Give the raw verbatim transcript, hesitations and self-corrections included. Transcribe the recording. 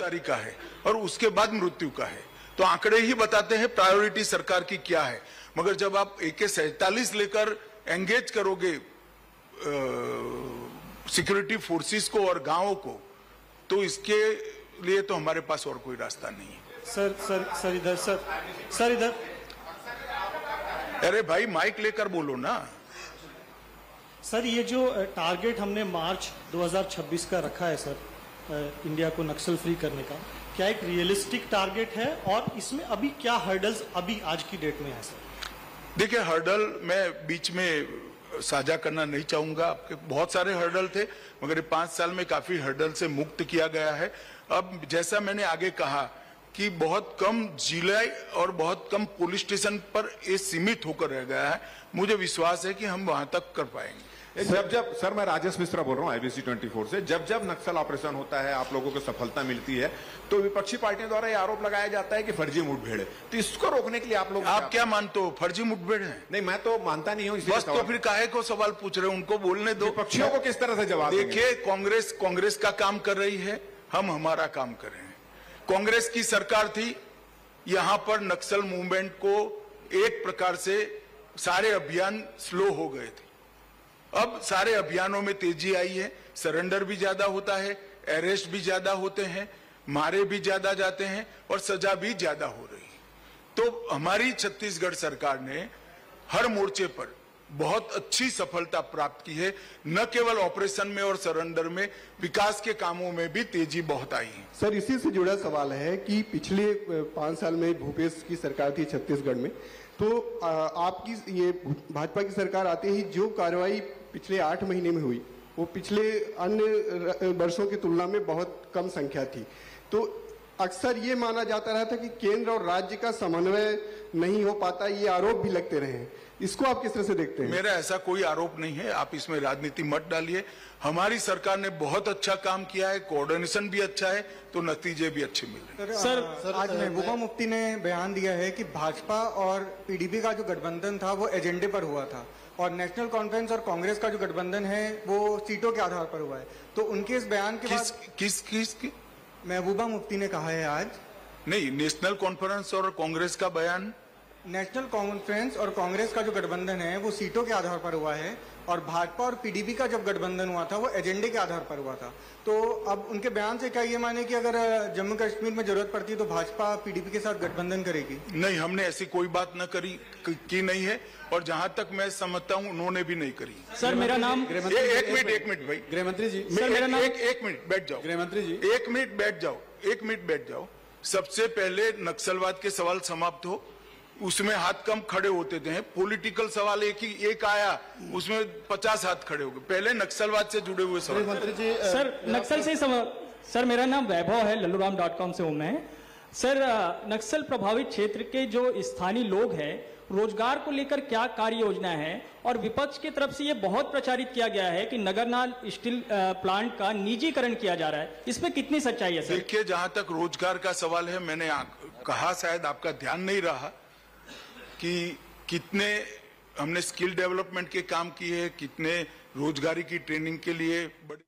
गिरफ्तारी का है और उसके बाद मृत्यु का है। तो आंकड़े ही बताते हैं प्रायोरिटी सरकार की क्या है, मगर जब आप ए के सैंतालीस लेकर एंगेज करोगे सिक्योरिटी फोर्सेस को और गांवों को, तो इसके लिए तो हमारे पास और कोई रास्ता नहीं है। सर सर सर इधर सर सर इधर अरे भाई माइक लेकर बोलो ना। सर ये जो टारगेट हमने मार्च दो हज़ार छब्बीस का रखा है सर, इंडिया को नक्सल फ्री करने का, क्या एक रियलिस्टिक टारगेट है और इसमें अभी क्या हर्डल्स अभी आज की डेट में है सर? देखिए हर्डल मैं बीच में साझा करना नहीं चाहूंगा, आपके बहुत सारे हर्डल थे, मगर पांच साल में काफी हर्डल से मुक्त किया गया है। अब जैसा मैंने आगे कहा कि बहुत कम जिले और बहुत कम पुलिस स्टेशन पर ये सीमित होकर रह गया है, मुझे विश्वास है कि हम वहां तक कर पाएंगे। जब जब सर मैं राजेश मिश्रा बोल रहा हूँ आई बी सी चौबीस से, जब जब नक्सल ऑपरेशन होता है आप लोगों को सफलता मिलती है तो विपक्षी पार्टियों द्वारा ये आरोप लगाया जाता है कि फर्जी मुठभेड़ है, तो इसको रोकने के लिए आप लोग आप क्या मानते हो? फर्जी मुठभेड़ है? नहीं मैं तो मानता नहीं हूँ। बस तो फिर काहे को सवाल पूछ रहे, उनको बोलने दो। विपक्षियों को किस तरह से जवाब? देखिए कांग्रेस कांग्रेस का काम कर रही है, हम हमारा काम कर रहे हैं। कांग्रेस की सरकार थी, यहां पर नक्सल मूवमेंट को एक प्रकार से सारे अभियान स्लो हो गए थे, अब सारे अभियानों में तेजी आई है, सरेंडर भी ज्यादा होता है, अरेस्ट भी ज्यादा होते हैं, मारे भी ज्यादा जाते हैं और सजा भी ज्यादा हो रही है। तो हमारी छत्तीसगढ़ सरकार ने हर मोर्चे पर बहुत अच्छी सफलता प्राप्त की है, न केवल ऑपरेशन में और सरेंडर में, विकास के कामों में भी तेजी बहुत आई है। सर इसी से जुड़ा सवाल है कि पिछले पांच साल में भूपेश की सरकार थी छत्तीसगढ़ में, तो आपकी ये भाजपा की सरकार आते ही जो कार्रवाई पिछले आठ महीने में हुई वो पिछले अन्य वर्षों की तुलना में बहुत कम संख्या थी। तो अक्सर ये माना जाता रहा था कि केंद्र और राज्य का समन्वय नहीं हो पाता, ये आरोप भी लगते रहे, इसको आप किस तरह से देखते हैं? मेरा ऐसा कोई आरोप नहीं है, आप इसमें राजनीति मत डालिए। हमारी सरकार ने बहुत अच्छा काम किया है, कोऑर्डिनेशन भी अच्छा है, तो नतीजे भी अच्छे मिले। सर, सर, सर आज महबूबा मुफ्ती ने बयान दिया है कि भाजपा और पी डी पी का जो गठबंधन था वो एजेंडे पर हुआ था और नेशनल कॉन्फ्रेंस और कांग्रेस का जो गठबंधन है वो सीटों के आधार पर हुआ है, तो उनके इस बयान के बाद किस किस की महबूबा मुफ्ती ने कहा है आज? नहीं, नेशनल कॉन्फ्रेंस और कांग्रेस का बयान, नेशनल कॉन्फ्रेंस और कांग्रेस का जो गठबंधन है वो सीटों के आधार पर हुआ है और भाजपा और पी डी पी का जब गठबंधन हुआ था वो एजेंडे के आधार पर हुआ था, तो अब उनके बयान से क्या ये माने कि अगर जम्मू कश्मीर में जरूरत पड़ती है तो भाजपा पी डी पी के साथ गठबंधन करेगी? नहीं, हमने ऐसी कोई बात न करी की नहीं है और जहां तक मैं समझता हूं उन्होंने भी नहीं करी। सर मेरा नाम एक मिनट एक मिनट भाई गृहमंत्री जी एक मिनट बैठ जाओ गृहमंत्री जी एक मिनट बैठ जाओ एक मिनट बैठ जाओ सबसे पहले नक्सलवाद के सवाल समाप्त हो, उसमें हाथ कम खड़े होते थे। पॉलिटिकल सवाल एक ही एक आया, उसमें पचास हाथ खड़े हो गए। पहले नक्सलवाद से जुड़े हुए सवाल। सर नक्सल से सवाल। सर मेरा नाम वैभव है, ललू डॉट कॉम से हूं मैं। सर नक्सल प्रभावित क्षेत्र के जो स्थानीय लोग हैं रोजगार को लेकर क्या कार्य योजना है, और विपक्ष की तरफ से ये बहुत प्रचारित किया गया है कि नगरनाल स्टील प्लांट का निजीकरण किया जा रहा है, इसमें कितनी सच्चाई है? देखिए जहां तक रोजगार का सवाल है, मैंने कहा शायद आपका ध्यान नहीं रहा कि कितने हमने स्किल डेवलपमेंट के काम किए, कितने रोजगारी की ट्रेनिंग के लिए बड़े